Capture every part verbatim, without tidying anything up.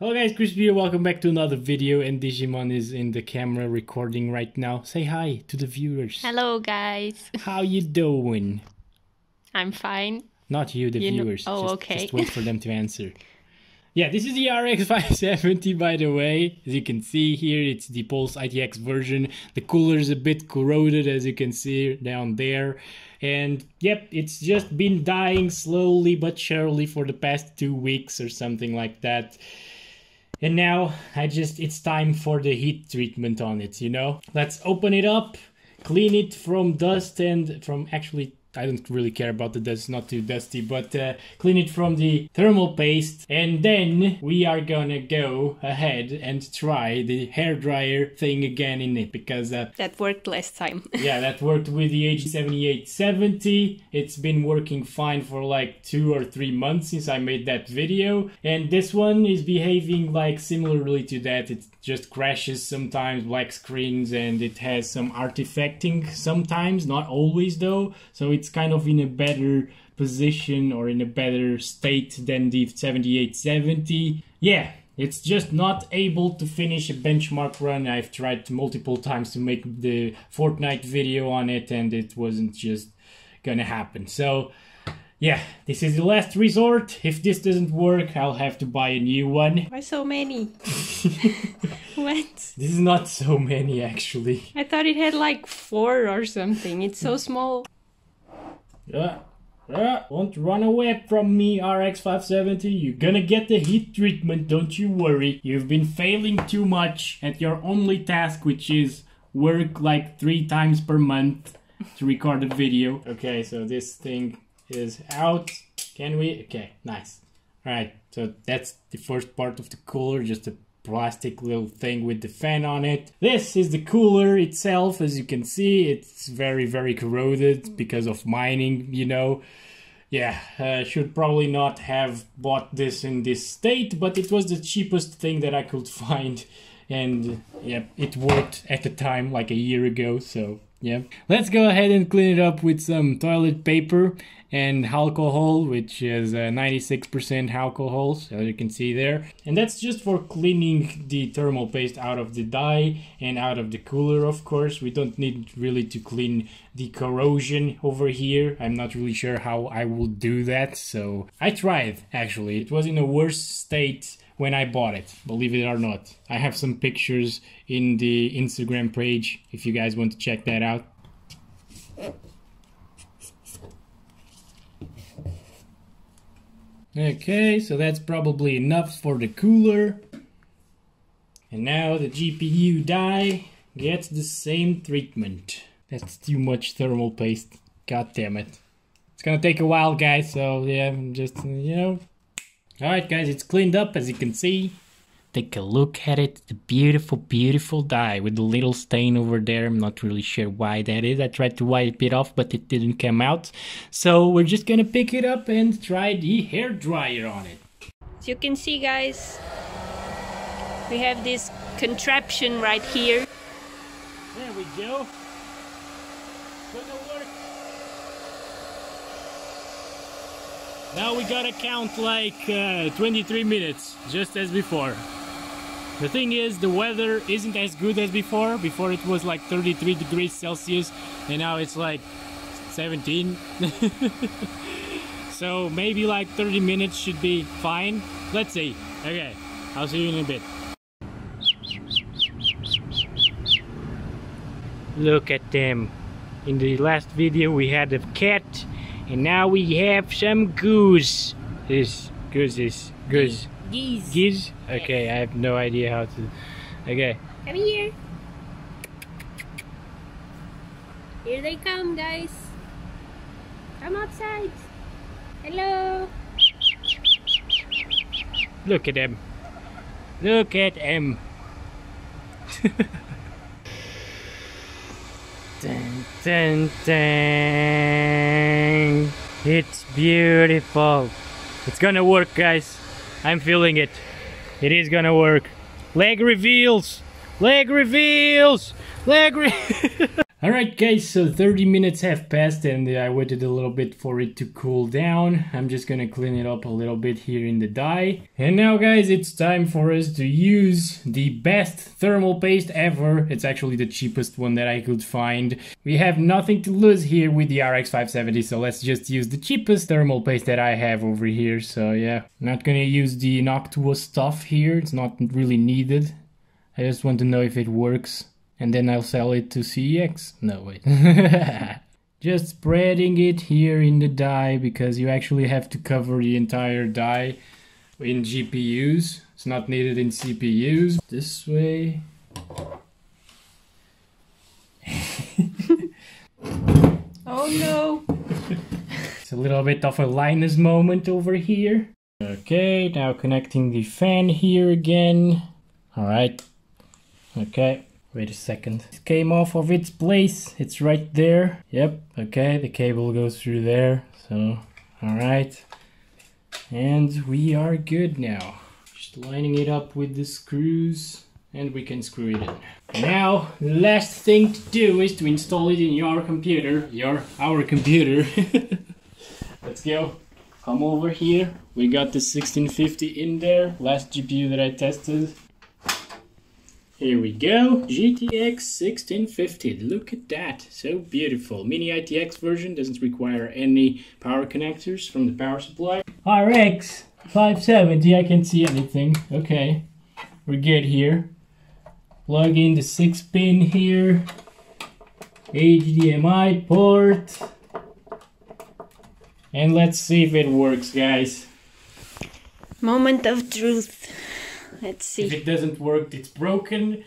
Hello guys, Chris here, welcome back to another video, and Digimon is in the camera recording right now. Say hi to the viewers. Hello guys. How you doing? I'm fine. Not you, the you viewers. Oh, just, okay. Just wait for them to answer. Yeah, this is the R X five seventy, by the way. As you can see here, it's the Pulse I T X version. The cooler's a bit corroded, as you can see down there. And yep, it's just been dying slowly but surely for the past two weeks or something like that. And now I just, it's time for the heat treatment on it, you know? Let's open it up, clean it from dust and from, actually, I don't really care about the dust, it's not too dusty, but uh, clean it from the thermal paste. And then we are gonna go ahead and try the hairdryer thing again in it, because uh, that worked last time. Yeah, that worked with the H seventy-eight seventy. It's been working fine for like two or three months since I made that video. And this one is behaving like similarly to that. It just crashes sometimes, black screens, and it has some artifacting sometimes, not always though. So it it's kind of in a better position or in a better state than the seventy-eight seventy. Yeah, it's just not able to finish a benchmark run. I've tried multiple times to make the Fortnite video on it and it wasn't just gonna happen. So yeah, this is the last resort. If this doesn't work, I'll have to buy a new one. Why so many? What? This is not so many actually. I thought it had like four or something. It's so small. Uh, uh, won't run away from me, R X five seventy. You're gonna get the heat treatment, don't you worry. You've been failing too much at your only task, which is work like three times per month to record a video. Okay, so this thing is out. Can we? Okay, nice. Alright, so that's the first part of the cooler, just a plastic little thing with the fan on it. This is the cooler itself. As you can see, it's very very corroded because of mining, you know. Yeah, uh, should probably not have bought this in this state, but it was the cheapest thing that I could find, and yeah, it worked at the time like a year ago. So yeah, let's go ahead and clean it up with some toilet paper and alcohol, which is ninety-six percent alcohol, so you can see there. And that's just for cleaning the thermal paste out of the dye and out of the cooler, of course. We don't need really to clean the corrosion over here. I'm not really sure how I will do that, so I tried, actually. It was in a worse state when I bought it, believe it or not. I have some pictures in the Instagram page if you guys want to check that out. Okay, so that's probably enough for the cooler. And now the G P U die gets the same treatment. That's too much thermal paste, god damn it. It's gonna take a while guys, so yeah, I'm just, you know. Alright guys, it's cleaned up as you can see. Take a look at it, the beautiful, beautiful dye with the little stain over there. I'm not really sure why that is. I tried to wipe it off, but it didn't come out. So we're just gonna pick it up and try the hairdryer on it. As you can see guys, we have this contraption right here. There we go. Gonna work. Now we gotta count like uh, twenty-three minutes, just as before. The thing is, the weather isn't as good as before. Before it was like thirty-three degrees Celsius and now it's like seventeen. So maybe like thirty minutes should be fine. Let's see. Okay, I'll see you in a bit. Look at them. In the last video we had a cat. And now we have some goose. This goose is goose. Geese. Geese? Okay, yeah. I have no idea how to. Okay. Come here. Here they come, guys. Come outside. Hello. Look at them. Look at them. Dun, dun, dun. It's beautiful. It's gonna work guys. I'm feeling it. It is gonna work. Leg reveals! Leg reveals! Leg re Alright guys, so thirty minutes have passed and I waited a little bit for it to cool down. I'm just gonna clean it up a little bit here in the die. And now guys, it's time for us to use the best thermal paste ever. It's actually the cheapest one that I could find. We have nothing to lose here with the R X five seventy, so let's just use the cheapest thermal paste that I have over here. So yeah, I'm not gonna use the Noctua stuff here, it's not really needed. I just want to know if it works. And then I'll sell it to C E X. No, wait. Just spreading it here in the die, because you actually have to cover the entire die in G P Us. It's not needed in C P Us. This way. Oh no! It's a little bit of a Linus moment over here. Okay, now connecting the fan here again. Alright. Okay. Wait a second. It came off of its place. It's right there. Yep. Okay, the cable goes through there. So, alright. And we are good now. Just lining it up with the screws and we can screw it in. Now, the last thing to do is to install it in your computer. Your, our computer. Let's go. Come over here. We got the sixteen fifty in there. Last G P U that I tested. Here we go, G T X sixteen fifty, look at that, so beautiful. Mini I T X version, doesn't require any power connectors from the power supply. R X five seventy, I can't see anything. Okay, we're good here. Plug in the six pin here, H D M I port, and let's see if it works, guys. Moment of truth. Let's see. If it doesn't work, it's broken,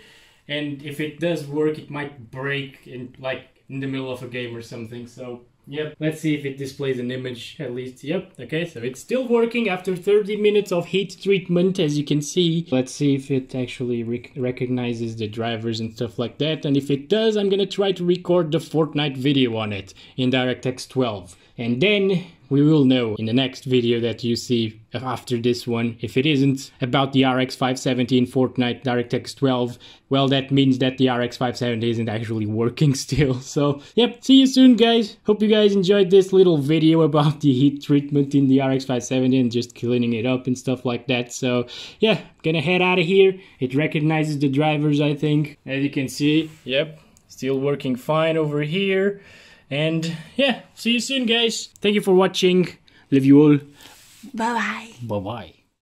and if it does work, it might break in like in the middle of a game or something. So yep, let's see if it displays an image at least. Yep. Okay, so it's still working after thirty minutes of heat treatment, as you can see. Let's see if it actually rec recognizes the drivers and stuff like that, and if it does, I'm gonna try to record the Fortnite video on it in DirectX twelve, and then we will know in the next video that you see after this one. If it isn't about the R X five seventy in Fortnite DirectX twelve, well, that means that the R X five seventy isn't actually working still. So, yep, see you soon, guys. Hope you guys enjoyed this little video about the heat treatment in the R X five seventy and just cleaning it up and stuff like that. So, yeah, gonna head out of here. It recognizes the drivers, I think. As you can see, yep, still working fine over here. And yeah, see you soon, guys. Thank you for watching. Love you all. Bye-bye. Bye-bye.